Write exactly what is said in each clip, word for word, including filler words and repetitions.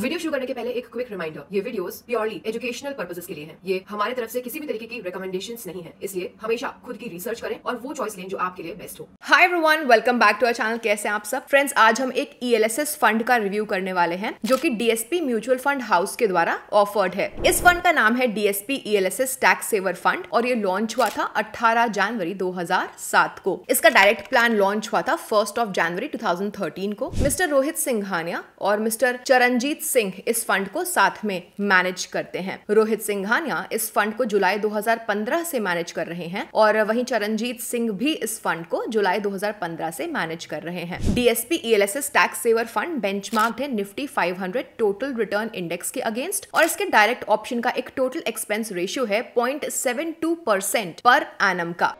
Video शुरू करने के पहले एक क्विक रिमाइंडर, ये वीडियोस प्योरली एजुकेशनल पर्पसेस के लिए हैं। ये हमारे तरफ से किसी भी तरीके की रिकमेंडेशंस नहीं है, इसलिए हमेशा खुद की रिसर्च करें और वो चॉइस लें जो आपके लिए बेस्ट हो। Hi everyone, welcome back to our channel. कैसे हैं आप सब फ्रेंड्स? आज हम एक ईएलएसएस फंड का रिव्यू करने वाले हैं जो कि डीएसपी म्यूचुअल फंड हाउस के द्वारा ऑफर्ड है। इस फंड का नाम है DSP ELSS tax saver fund और ये लॉन्च हुआ था अठारह जनवरी दो हजार सात को। इसका डायरेक्ट प्लान लॉन्च हुआ था first of January two thousand thirteen को। मिस्टर रोहित सिंघानिया और मिस्टर चरणजीत सिंह इस फंड को साथ में मैनेज करते हैं। रोहित सिंघानिया इस फंड को जुलाई दो हजार पंद्रह से मैनेज कर रहे हैं और वहीं चरणजीत सिंह भी इस फंड को जुलाई दो हजार पंद्रह से मैनेज कर रहे हैं। DSP ELSS tax saver fund benchmarked है Nifty five hundred total return index के अगेंस्ट और इसके डायरेक्ट ऑप्शन का एक टोटल एक्सपेंस रेशियो है point seven two percent per annum का।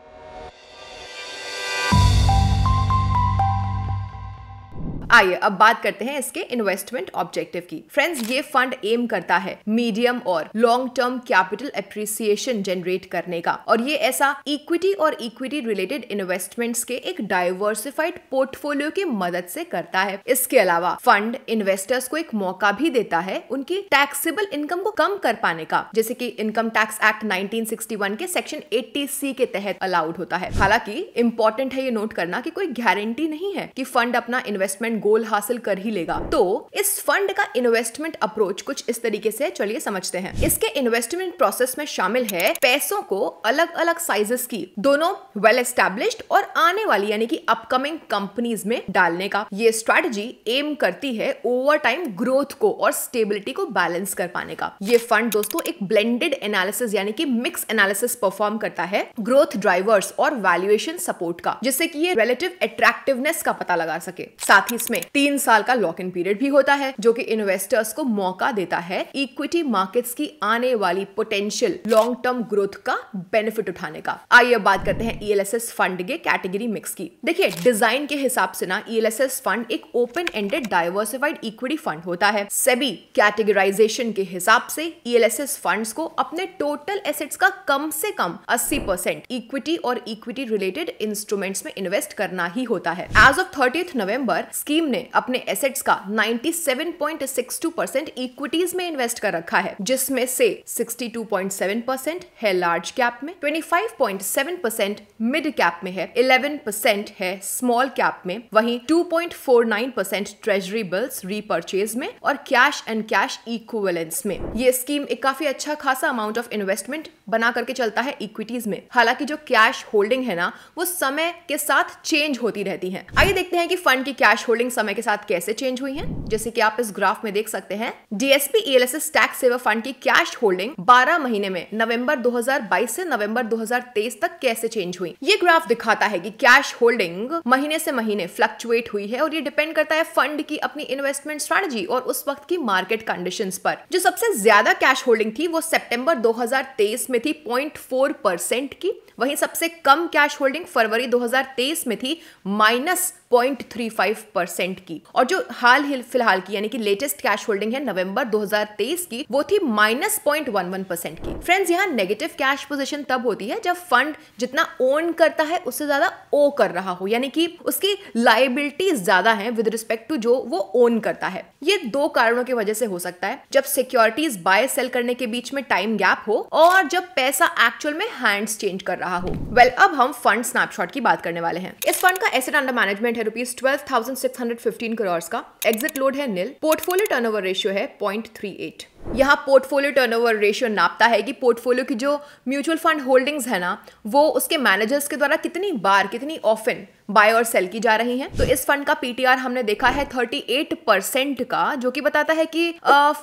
आइए अब बात करते हैं इसके इन्वेस्टमेंट ऑब्जेक्टिव की। फ्रेंड्स, ये फंड एम करता है मीडियम और long term capital appreciation generate करने का और ये ऐसा इक्विटी और इक्विटी रिलेटेड इन्वेस्टमेंट्स के एक डाइवर्सिफाइड पोर्टफोलियो की मदद से करता है। इसके अलावा फंड इन्वेस्टर्स को एक मौका भी देता है उनकी टैक्सेबल इनकम को कम कर पाने का, जैसे की income tax act nineteen sixty one के सेक्शन एट्टी सी के तहत अलाउड होता है। हालांकि इम्पोर्टेंट है ये नोट करना की कोई गारंटी नहीं है की फंड अपना इन्वेस्टमेंट गोल हासिल कर ही लेगा। तो इस फंड का इन्वेस्टमेंट अप्रोच कुछ इस तरीके से चलिए समझते हैं। इसके इन्वेस्टमेंट प्रोसेस में शामिल है पैसों को अलग अलग साइजेस की दोनों वेल एस्टेब्लिश्ड और आने वाली यानी कि अपकमिंग कंपनीज में डालने का। ये स्ट्रेटजी एम करती है ओवर टाइम ग्रोथ को और स्टेबिलिटी को बैलेंस कर पाने का। ये फंड दोस्तों एक ब्लेंडेड एनालिसिस यानी कि मिक्स एनालिसिस परफॉर्म करता है ग्रोथ ड्राइवर्स और वैल्यूएशन सपोर्ट का, जिससे कि ये रिलेटिव अट्रैक्टिवनेस का पता लगा सके। साथ ही में तीन साल का लॉक इन पीरियड भी होता है जो कि इन्वेस्टर्स को मौका देता है इक्विटी मार्केट्स की आने वाली पोटेंशियल लॉन्ग टर्म ग्रोथ का बेनिफिट उठाने का। आइए अब बात करते हैं ईएलएसएस फंड के कैटेगरी मिक्स की। देखिए, डिजाइन के हिसाब से ना ईएलएसएस फंड एक open ended diversified equity fund होता है। सेबी कैटेगराइजेशन के हिसाब से ईएलएसएस फंड्स को अपने टोटल एसेट्स का कम से कम अस्सी परसेंट इक्विटी और इक्विटी रिलेटेड इंस्ट्रूमेंट्स में इन्वेस्ट करना ही होता है। As of thirtieth November scheme ने अपने एसेट्स का ninety seven point six two percent equities में इन्वेस्ट कर रखा है, जिसमें से sixty two point seven percent है लार्ज कैप में, twenty five point seven percent mid cap में है, इलेवन परसेंट है स्मॉल कैप में, वहीं two point four nine percent treasury bills repurchase में और कैश एंड कैश इक्विवेलेंस में। ये स्कीम एक काफी अच्छा खासा अमाउंट ऑफ इन्वेस्टमेंट बना करके चलता है इक्विटीज में। हालांकि जो कैश होल्डिंग है ना वो समय के साथ चेंज होती रहती है। आइए देखते हैं कि फंड की कैश होल्डिंग समय के साथ कैसे चेंज हुई है। जैसे कि आप इस ग्राफ में देख सकते हैं, DSP ELSS tax saver fund की कैश होल्डिंग बारह महीने में नवंबर दो हजार बाईस से नवंबर दो हजार तेईस तक कैसे चेंज हुई। ये ग्राफ दिखाता है कि कैश होल्डिंग महीने से महीने फ्लक्चुएट हुई है और ये डिपेंड करता है फंड की अपनी इन्वेस्टमेंट स्ट्रेटजी और उस वक्त की मार्केट कंडीशंस पर। जो सबसे ज्यादा कैश होल्डिंग थी वो सितंबर दो हजार तेईस में थी पॉइंट फोर परसेंट की, वहीं सबसे कम कैश होल्डिंग फरवरी दो हजार तेईस में थी minus point three five percent की और जो हाल ही फिलहाल की यानी कि लेटेस्ट कैश होल्डिंग है नवंबर दो हजार तेईस की वो थी minus point one one percent की। फ्रेंड्स, यहाँ नेगेटिव कैश पोजीशन तब होती है जब फंड जितना ओन करता है उससे ज्यादा ओ कर रहा हो, यानी कि उसकी लायबिलिटीज ज्यादा हैं विद रिस्पेक्ट टू जो वो ओन करता है। ये दो कारणों की वजह से हो सकता है, जब सिक्योरिटीज बाय सेल करने के बीच में टाइम गैप हो और जब पैसा एक्चुअल में हैंड्स चेंज कर रहा हो। वेल well, अब हम फंड स्नैपशॉट की बात करने वाले हैं। इस फंड का asset under management rupees twelve thousand six hundred fifteen crore का, एग्जिट लोड है नील, पोर्टफोलियो टर्नओवर रेशियो है पॉइंट थ्री एट। यहाँ पोर्टफोलियो टर्नओवर रेशियो नापता है कि पोर्टफोलियो की जो म्यूचुअल फंड होल्डिंग्स है ना वो उसके मैनेजर्स के द्वारा कितनी बार कितनी ऑफन बाय और सेल की जा रही हैं। तो इस फंड का पीटीआर हमने देखा है थर्टी एट परसेंट का, जो कि बताता है कि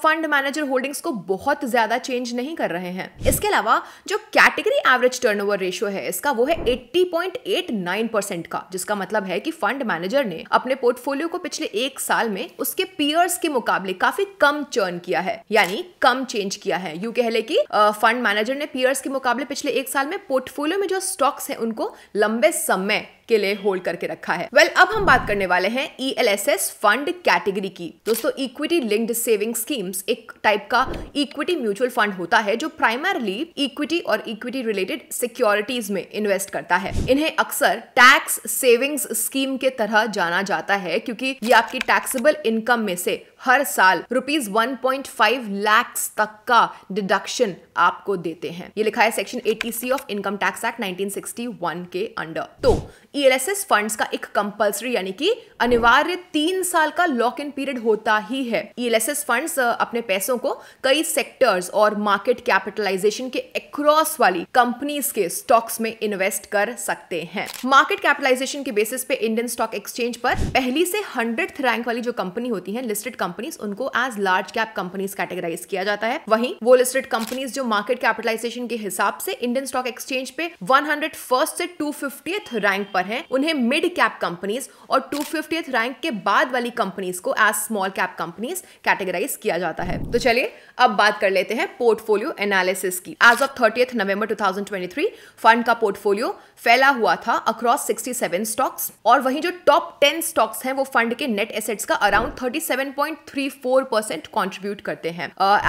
फंड मैनेजर होल्डिंग्स को बहुत ज्यादा चेंज नहीं कर रहे हैं। इसके अलावा जो कैटेगरी एवरेज टर्नओवर रेशियो है इसका वो है eighty point eight nine percent का, जिसका मतलब है कि फंड मैनेजर ने अपने पोर्टफोलियो को पिछले एक साल में उसके पीयर्स के मुकाबले काफी कम चर्न किया है यानी कम चेंज किया है। यू कह ले कि फंड मैनेजर ने पीयर्स के मुकाबले पिछले एक साल में पोर्टफोलियो में जो स्टॉक्स है उनको लंबे समय के लिए होल्ड करके रखा है। वेल well, अब हम बात करने वाले हैं E L S S fund category की। दोस्तों इक्विटी लिंक्ड सेविंग स्कीम्स एक टाइप का इक्विटी म्यूचुअल फंड होता है जो प्राइमरली इक्विटी और इक्विटी रिलेटेड सिक्योरिटीज में इन्वेस्ट करता है। इन्हें अक्सर टैक्स सेविंग्स स्कीम के तरह जाना जाता है क्योंकि ये आपकी टैक्सेबल इनकम में से हर साल रुपीज एक पॉइंट पाँच लाख तक का डिडक्शन आपको देते हैं। ये लिखा है सेक्शन अस्सी C of income tax act nineteen sixty one के अंडर। तो ईएलएसएस फंड्स का एक कंपल्सरी यानी कि अनिवार्य तीन साल का लॉक इन पीरियड होता ही है। ईएलएसएस फंड्स अपने पैसों को कई सेक्टर्स और मार्केट कैपिटलाइजेशन के अक्रॉस वाली कंपनीज के स्टॉक्स में इन्वेस्ट कर सकते हैं। मार्केट कैपिटलाइजेशन के बेसिस पे इंडियन स्टॉक एक्सचेंज पर पहली से हंड्रेड रैंक वाली जो कंपनी होती है लिस्टेड कंपनीज, उनको as large cap companies categorise किया जाता है। वहीं वो लिस्टेड कंपनीज जो मार्केट कैपिटलाइजेशन के हिसाब से इंडियन स्टॉक एक्सचेंज पे एक सौ इकहत्तरवें से दो सौ पचासवें रैंक पर हैं, उन्हें मिड कैप कंपनीज और दो सौ पचासवें रैंक के बाद वाली कंपनीज को as small cap companies categorise किया जाता है। तो चलिए अब बात कर लेते हैं पोर्टफोलियो एनालिसिस की। As of thirtieth November two thousand twenty three fund का पोर्टफोलियो फैला हुआ था अक्रॉस सड़सठ स्टॉक्स और वहीं जो टॉप टेन स्टॉक्स हैं वो फंड के नेट एसेट्स का अराउंड सैंतीस point three four percent contribute करते हैं।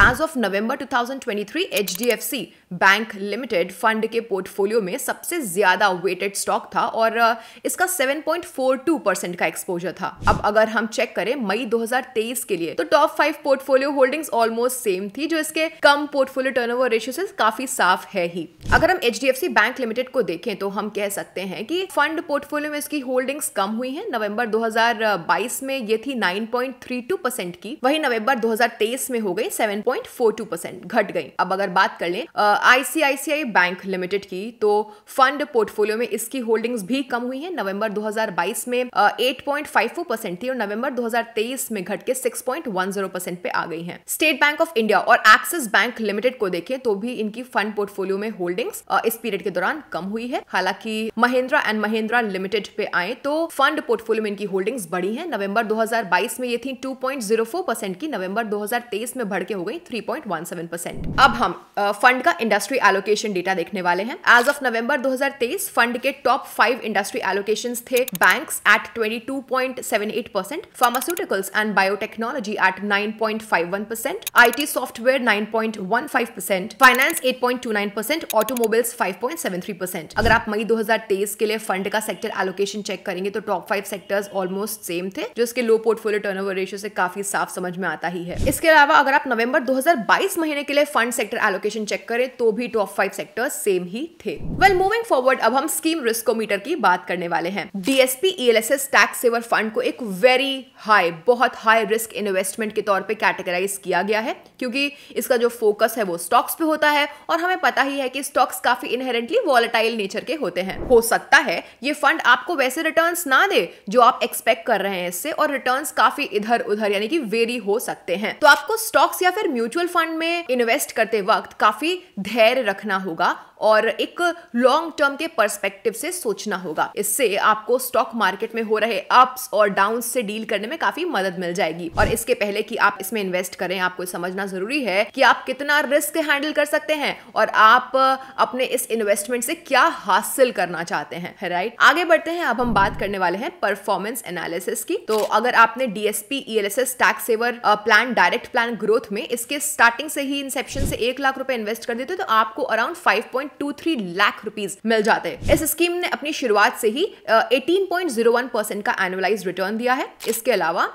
As of November two thousand twenty three H D F C bank limited fund के पोर्टफोलियो में सबसे ज्यादा वेटेड स्टॉक था और uh, इसका सात पॉइंट फोर टू परसेंट का एक्सपोजर था। अब अगर हम चेक करें मई दो हज़ार तेईस के लिए तो top five portfolio holdings almost same थी, जो इसके कम पोर्टफोलियो टर्नओवर रेशियो से काफी साफ है ही। अगर हम H D F C bank limited को देखें तो हम कह सकते हैं कि फंड पोर्टफोलियो में इसकी होल्डिंग्स कम हुई है। नवंबर दो हज़ार बाईस में ये थी nine point three two percent की, वही नवंबर दो हज़ार तेईस में हो गई सात पॉइंट फोर टू परसेंट, घट गई। अब अगर बात कर लें आई सी आई सी आई बैंक लिमिटेड की तो फंड पोर्टफोलियो में इसकी होल्डिंग्स भी कम हुई है। नवंबर दो हज़ार बाईस में आठ पॉइंट फाइव फोर परसेंट थी और नवंबर दो हज़ार तेईस में घट के छह पॉइंट वन जीरो परसेंट पे आ गई है। स्टेट बैंक ऑफ इंडिया और एक्सिस बैंक लिमिटेड को देखें तो भी इनकी फंड पोर्टफोलियो में होल्डिंग्स इस पीरियड के दौरान कम हुई है। हालांकि महिंद्रा एंड महिंद्रा लिमिटेड पे आए तो फंड पोर्टफोलियो में इनकी होल्डिंग्स बढ़ी है। नवंबर दो हज़ार बाईस में ये थी two point zero four percent की, नवंबर दो हज़ार तेईस में बढ़ के हो गई three point one seven percent. अब हम फंड का इंडस्ट्री एलोकेशन डेटा देखने वाले हैं। एज ऑफ नवंबर दो हज़ार तेईस फंड के टॉप फाइव इंडस्ट्री एलोकेशंस थे बैंक्स एट बाईस point seven eight percent, pharmaceuticals and biotechnology at nine point five one percent, IT software nine point one five percent, finance eight point two nine percent, automobiles five point seven three percent. अगर आप मई दो हज़ार तेईस के लिए fund का sector allocation check करेंगे तो top five sectors almost same थे, जो इसके लो पोर्टफोलियो टर्नओवर रेशियो से काफी साफ समझ में आता ही है। इसके अलावा अगर आप नवंबर दो हज़ार बाईस महीने के लिए फंड सेक्टर एलोकेशन चेक करें तो भी टॉप फाइव सेक्टर्स सेम ही थे। वेल मूविंग फॉरवर्ड अब हम स्कीम रिस्कोमीटर की बात करने वाले हैं। DSP ELSS tax saver fund को एक वेरी हाई बहुत हाई रिस्क इन्वेस्टमेंट के तौर पे कैटेगराइज किया गया है क्योंकि इसका जो फोकस है वो स्टॉक्स पे होता है और हमें पता ही है कि स्टॉक्स काफी इनहेरेंटली वॉलेटाइल नेचर के होते हैं। हो सकता है ये फंड आपको वैसे रिटर्न ना दे जो आप एक्सपेक्ट कर रहे हैं इससे, और रिटर्न काफी इधर उधर यानी कि वेरी हो सकते हैं। तो आपको स्टॉक्स या फिर म्यूचुअल फंड में इन्वेस्ट करते वक्त काफी धैर्य रखना होगा और एक लॉन्ग टर्म के पर्सपेक्टिव से सोचना होगा। इससे आपको स्टॉक मार्केट में हो रहे अप्स और डाउन्स से डील करने में काफी मदद मिल जाएगी। और इसके पहले कि आप इसमें इन्वेस्ट करें आपको समझना जरूरी है कि आप कितना रिस्क हैंडल कर सकते हैं और आप अपने इस इन्वेस्टमेंट से क्या हासिल करना चाहते हैं, राइट? आगे बढ़ते हैं। अब हम बात करने वाले हैं परफॉर्मेंस एनालिसिस की। तो अगर आपने DSP ELSS tax saver plan direct plan growth में इसके स्टार्टिंग से ही इंसेप्शन से एक लाख रुपए इन्वेस्ट कर देते तो आपको अराउंड फाइव दो तीन लाख रुपीस मिल जाते हैं। इस स्कीम ने अपनी शुरुआत से ही अठारह पॉइंट जीरो एक परसेंट का एनुअलाइज रिटर्न दिया है। इसके अलावा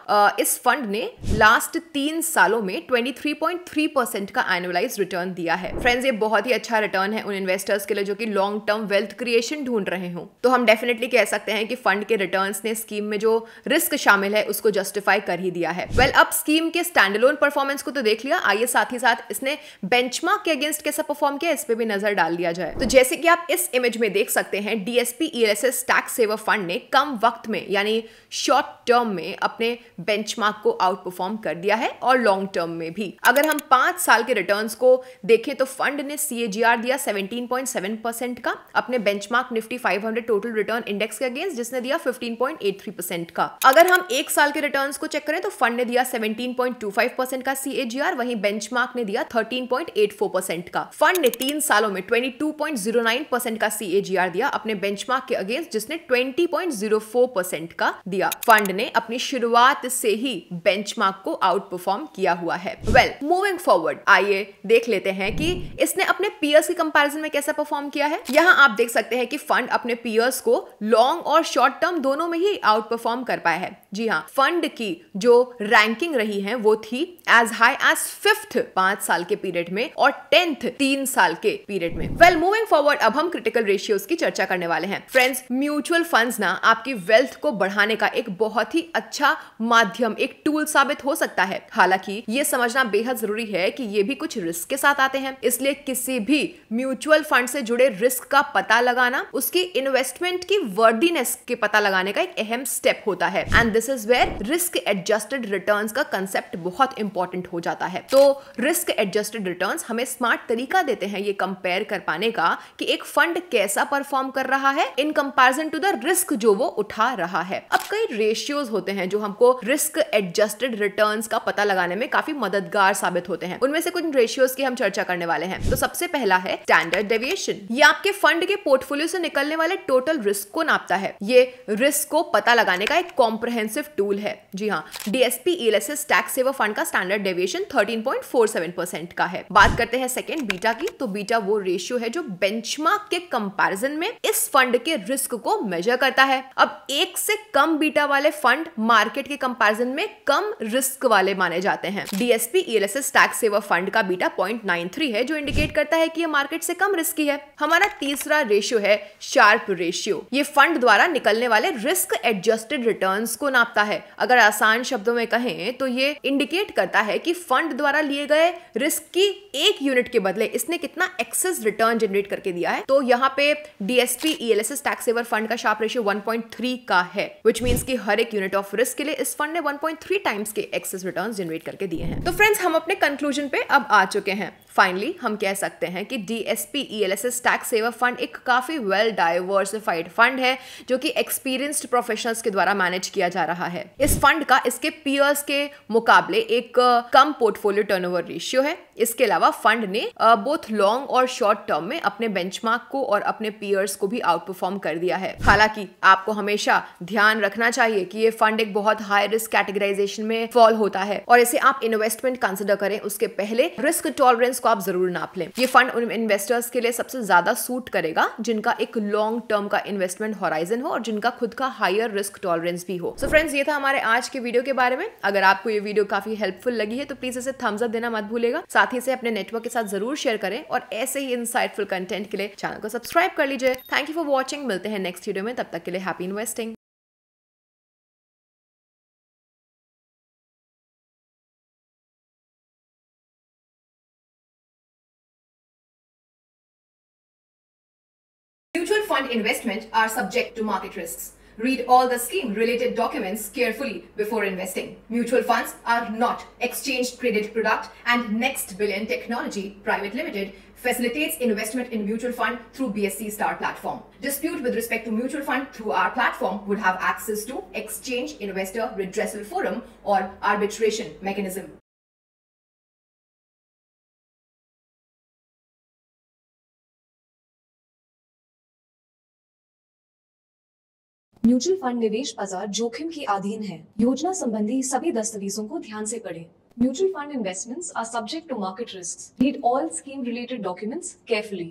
इस फंड ने लास्ट तीन सालों में तेईस पॉइंट तीन परसेंट का एनुअलाइज रिटर्न दिया है। फ्रेंड्स ये बहुत ही अच्छा रिटर्न है उन इन्वेस्टर्स के लिए जो कि लॉन्ग टर्म वेल्थ क्रिएशन ढूंढ रहे हो। तो हम डेफिनेटली कह सकते हैं कि फंड के रिटर्न्स ने स्कीम में जो रिस्क शामिल है उसको जस्टिफाई कर ही दिया है। वेल well, अब स्कीम के स्टैंडअलोन परफॉर्मेंस को तो देख लिया, आइए साथ ही साथ इसने बेंचमार्क के अगेंस्ट कैसा परफॉर्म किया इस पे भी नजर डाल लिया जाए। तो जैसे कि आप इस इमेज में देख सकते हैं DSP ELSS tax saver fund ने कम वक्त में यानी शॉर्ट टर्म में अपने बेंचमार्क को आउट परफॉर्म कर दिया है और लॉन्ग टर्म में भी। अगर हम पांच साल के रिटर्न्स को देखें तो फंड ने सी ए जी आर दिया सत्रह पॉइंट सात परसेंट का अपने benchmark Nifty five hundred total return index के अगेंस्ट, जिसने दिया पंद्रह पॉइंट तिरासी परसेंट का। अगर हम एक साल के रिटर्न्स को चेक करें तो फंड ने दिया सत्रह पॉइंट पच्चीस परसेंट का सी ए जी आर, वहीं बेंचमार्क ने दिया तेरह पॉइंट चौरासी परसेंट का। फंड ने तीन सालों में ट्वेंटी ने two point zero nine percent का सीएजीआर दिया अपने बेंचमार्क के अगेंस्ट जिसने twenty point zero four percent का दिया। फंड ने अपनी शुरुआत से ही बेंचमार्क को आउट परफॉर्म किया हुआ है। वेल मूविंग फॉरवर्ड आइए देख लेते हैं कि इसने अपने पीयर्स के कंपैरिजन में कैसा परफॉर्म किया है। यहाँ आप देख सकते हैं कि फंड अपने पीयर्स को लॉन्ग और शॉर्ट टर्म दोनों में ही आउट परफॉर्म कर पाया है। जी हाँ, फंड की जो रैंकिंग रही है वो थी एज हाई एज फिफ्थ पांच साल के पीरियड में और टेंथ तीन साल के पीरियड में। वेल मूविंग फॉरवर्ड अब हम क्रिटिकल रेशियोज की चर्चा करने वाले हैं। फ्रेंड्स, म्यूचुअल फंड्स ना आपकी वेल्थ को बढ़ाने का एक बहुत ही अच्छा माध्यम, एक टूल साबित हो सकता है। हालांकि ये समझना बेहद जरूरी है कि ये भी कुछ रिस्क के साथ आते हैं, इसलिए किसी भी म्यूचुअल फंड से जुड़े रिस्क का पता लगाना उसकी इन्वेस्टमेंट की वर्दीनेस के पता लगाने का एक अहम स्टेप होता है। And this is where risk adjusted returns का कांसेप्ट बहुत इंपॉर्टेंट हो जाता है। तो रिस्क एडजस्टेड रिटर्न्स हमें स्मार्ट तरीका देते हैं ये कंपेयर कर पाने का कि एक फंड कैसा परफॉर्म कर रहा है in comparison to the risk जो वो उठा रहा है। अब कई रेशियोज होते हैं जो हमको रिस्क एडजस्टेड रिटर्न्स का पता लगाने में काफी मददगार साबित होते हैं। उनमें से कुछ रेशियोज की हम चर्चा करने वाले हैं। तो सबसे पहला है स्टैंडर्ड डेविएशन। ये आपके फंड के पोर्टफोलियो से निकलने वाले टोटल रिस्क को नापता है। ये रिस्क को पता लगाने का एक कॉम्प्रिहेंसिव टूल है। जी हाँ, DSP ELSS tax saver fund का standard deviation thirteen point four seven percent का है। बात करते हैं सेकंड बीटा की। तो बीटा वो रेशियो है जो बेंचमार्क के कंपैरिजन में इस फंड के रिस्क को मेजर करता है। अब एक से कम बीटा वाले फंड मार्केट के कंपैरिजन में कम रिस्क वाले माने जाते हैं। DSP ELSS tax saver fund का बीटा पॉइंट नाइन थ्री है जो इंडिकेट करता है कि ये मार्केट से कम रिस्की है। हमारा तीसरा रेशियो है शार्प रेशियो। ये फंड द्वारा निकलने वाले रिस्क एडजस्टेड रिटर्न्स को नापता है। अगर आसान शब्दों में कहें तो ये इंडिकेट करता है कि फंड द्वारा लिए गए रिस्क की एक यूनिट के बदले इसने कितना एक्सेस रिटर्न जनरेट करके दिया है। तो यहाँ पे DSP ELSS tax saver fund का Sharpe ratio one point three का है, व्हिच मींस कि हर एक यूनिट ऑफ रिस्क के लिए इस फंड ने वन पॉइंट थ्री टाइम्स के एक्सेस रिटर्न जनरेट करके दिए हैं। तो फ्रेंड्स, हम अपने कंक्लूजन पे अब आ चुके हैं। फाइनली हम कह सकते हैं कि DSP ELSS tax saver fund एक काफी वेल डाइवर्सिफाइड फंड है जो कि एक्सपीरियंस्ड प्रोफेशनल्स के द्वारा मैनेज किया जा रहा है। इस फंड का इसके पीयर्स के मुकाबले एक कम पोर्टफोलियो टर्नओवर रेशियो है। इसके अलावा फंड ने बोथ लॉन्ग और शॉर्ट टर्म में अपने बेंचमार्क को और अपने पीयर्स को भी आउट परफॉर्म कर दिया है। हालांकि आपको हमेशा ध्यान रखना चाहिए कि ये फंड एक बहुत हाई रिस्क कैटेगराइजेशन में फॉल होता है और इसे आप इन्वेस्टमेंट कंसिडर करें उसके पहले रिस्क टॉलरेंस को आप जरूर नाप लें। ये फंड उन इन्वेस्टर्स के लिए सबसे ज्यादा सूट करेगा जिनका एक लॉन्ग टर्म का इन्वेस्टमेंट होराइजन हो और जिनका खुद का हायर रिस्क टॉलरेंस भी हो। सो फ्रेंड्स, ये था हमारे आज के वीडियो के बारे में। अगर आपको ये वीडियो काफी हेल्पफुल लगी है तो प्लीज इसे थम्स अप देना मत भूलेगा। साथ ही इसे अपने नेटवर्क के साथ जरूर शेयर करें और ऐसे ही इंसाइटफुल कंटेंट के लिए चैनल को सब्सक्राइब कर लीजिए। Thank you for watching. मिलते हैं नेक्स्ट वीडियो में, तब तक के लिए happy investing. Mutual fund investments are subject to market risks. Read all the scheme-related documents carefully before investing. Mutual funds are not exchange-traded product and Next Billion Technology Private Limited facilitates investment in mutual fund through B S C Star platform. Dispute with respect to mutual fund through our platform would have access to Exchange Investor Redressal Forum or arbitration mechanism. Mutual fund निवेश बाजार जोखिम के अधीन है। योजना संबंधी सभी दस्तावेजों को ध्यान से पढ़ें। Mutual fund investments are subject to market risks. Read all scheme-related documents carefully.